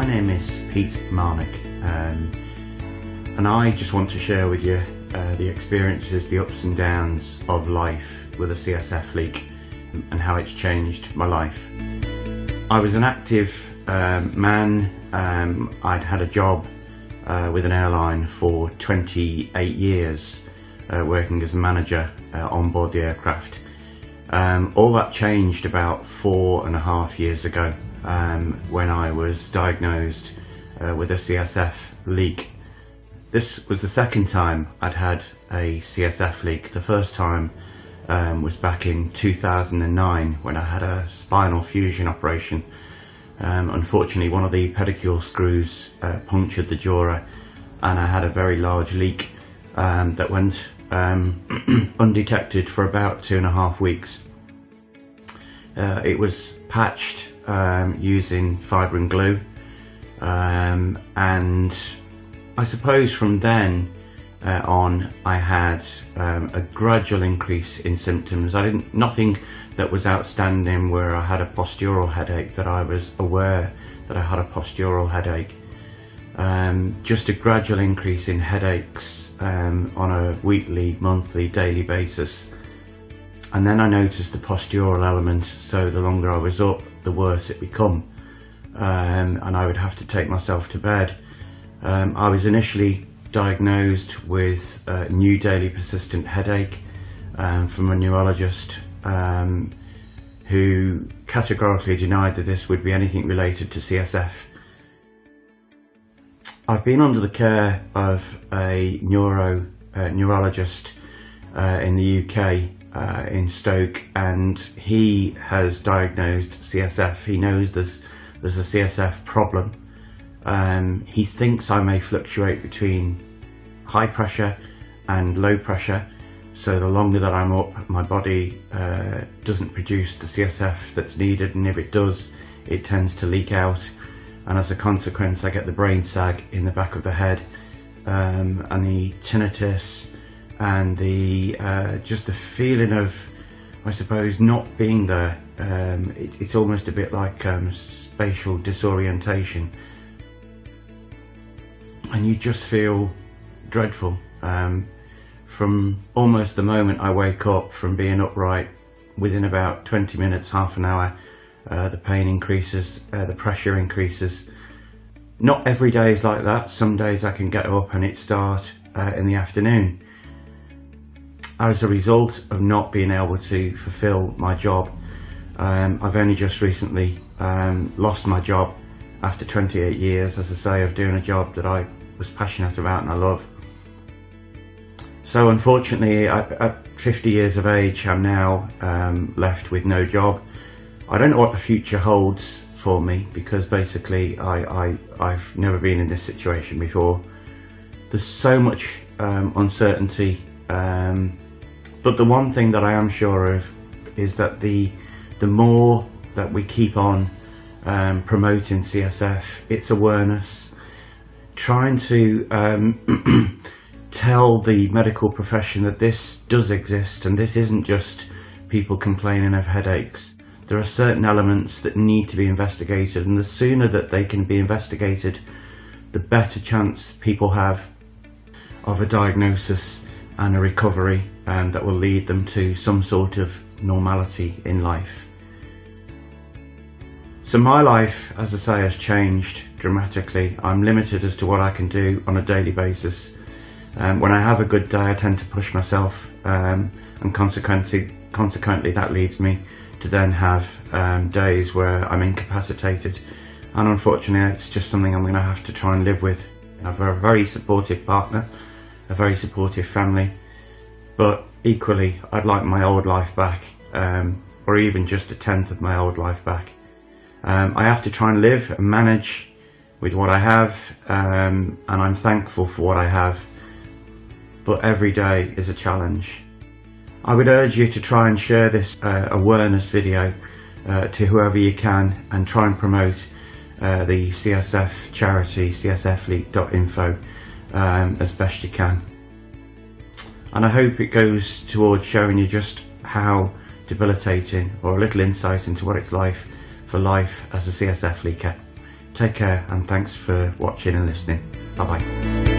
My name is Pete Marnick, and I just want to share with you the experiences, the ups and downs of life with a CSF leak and how it's changed my life. I was an active man. I'd had a job with an airline for 28 years, working as a manager on board the aircraft. All that changed about 4.5 years ago when I was diagnosed with a CSF leak. This was the second time I'd had a CSF leak. The first time was back in 2009 when I had a spinal fusion operation. Unfortunately, one of the pedicule screws punctured the dura, and I had a very large leak that went undetected for about 2.5 weeks. It was patched using fibrin glue, and I suppose from then on I had a gradual increase in symptoms. Nothing that was outstanding where I had a postural headache, that I was aware that I had a postural headache. Just a gradual increase in headaches on a weekly, monthly, daily basis. And then I noticed the postural element, so the longer I was up, the worse it become, and I would have to take myself to bed. I was initially diagnosed with new daily persistent headache from a neurologist who categorically denied that this would be anything related to CSF. I've been under the care of a neurologist in the UK, in Stoke, and he has diagnosed CSF. He knows there's a CSF problem. He thinks I may fluctuate between high pressure and low pressure, so the longer that I'm up, my body doesn't produce the CSF that's needed, and if it does, it tends to leak out. And as a consequence, I get the brain sag in the back of the head, and the tinnitus, and the just the feeling of, I suppose, not being there. It's almost a bit like spatial disorientation, and you just feel dreadful from almost the moment I wake up. From being upright, within about 20 minutes, half an hour, the pain increases, the pressure increases. Not every day is like that. Some days I can get up and it starts in the afternoon. As a result of not being able to fulfill my job, I've only just recently lost my job after 28 years, as I say, of doing a job that I was passionate about and I love. So unfortunately, at 50 years of age, I'm now left with no job. I don't know what the future holds for me, because basically I've never been in this situation before. There's so much uncertainty, but the one thing that I am sure of is that the more that we keep on promoting CSF, its awareness, trying to tell the medical profession that this does exist and this isn't just people complaining of headaches. There are certain elements that need to be investigated, and the sooner that they can be investigated, the better chance people have of a diagnosis and a recovery that will lead them to some sort of normality in life. So my life, as I say, has changed dramatically. I'm limited as to what I can do on a daily basis. When I have a good day, I tend to push myself, and consequently that leads me to then have days where I'm incapacitated, and unfortunately it's just something I'm going to have to try and live with. I have a very supportive partner, a very supportive family, but equally I'd like my old life back, or even just a tenth of my old life back. I have to try and live and manage with what I have, and I'm thankful for what I have, but every day is a challenge. I would urge you to try and share this awareness video to whoever you can, and try and promote the CSF charity, csfleak.info, as best you can. And I hope it goes towards showing you just how debilitating, or a little insight into what it's like for life as a CSF leaker. Take care, and thanks for watching and listening. Bye bye.